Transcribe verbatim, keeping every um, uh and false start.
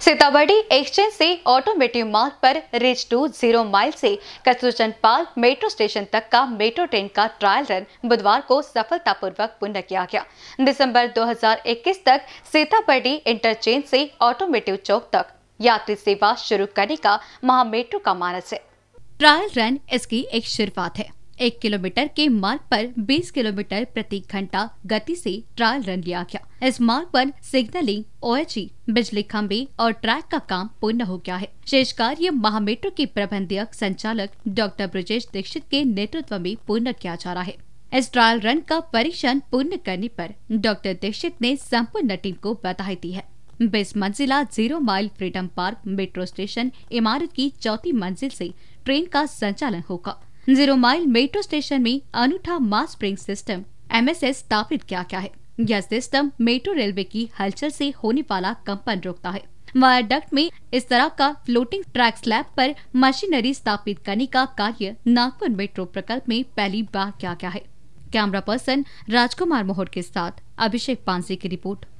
Sitabuldi exchange से automotive मार्ग पर रिच टू जीरो माइल से कस्तूरचंद पार्क मेट्रो स्टेशन तक का मेट्रो ट्रेन का ट्रायल रन बुधवार को सफलतापूर्वक पूर्ण किया गया। दिसंबर दो हज़ार इक्कीस तक सीताबर्डी इंटरचेंज से ऑटोमेटिव चौक तक यात्री सेवा शुरू करने का महामेट्रो का मानस है। ट्रायल रन इसकी एक शुरुआत है। एक किलोमीटर के मार्ग पर बीस किलोमीटर प्रति घंटा गति से ट्रायल रन लिया गया। इस मार्ग पर सिग्नलिंग, ओएचई, बिजली खंभे और ट्रैक का काम पूर्ण हो गया है। शेष कार्य महामेट्रो के प्रबंधीय संचालक डॉक्टर ब्रजेश दीक्षित के नेतृत्व में पूर्ण किया जा रहा है। इस ट्रायल रन का परीक्षण पूर्ण करने पर डॉक्टर दीक्षित ने संपूर्ण टीम को बधाई दी है। बीस मंजिला zero mile freedom park metro station इमारत की चौथी मंजिल से ट्रेन का संचालन होगा। जीरो माइल मेट्रो स्टेशन में अनूठा mass break system M S S स्थापित किया गया है। यह सिस्टम मेट्रो रेलवे की हलचल से होने वाला कंपन रोकता है। मायाडक्ट में इस तरह का फ्लोटिंग ट्रैक स्लैब पर मशीनरी स्थापित करने का कार्य नागपुर मेट्रो प्रकल्प में पहली बार किया गया है। कैमरा पर्सन राजकुमार मोहर के साथ अभिषेक पांसे की रिपोर्ट।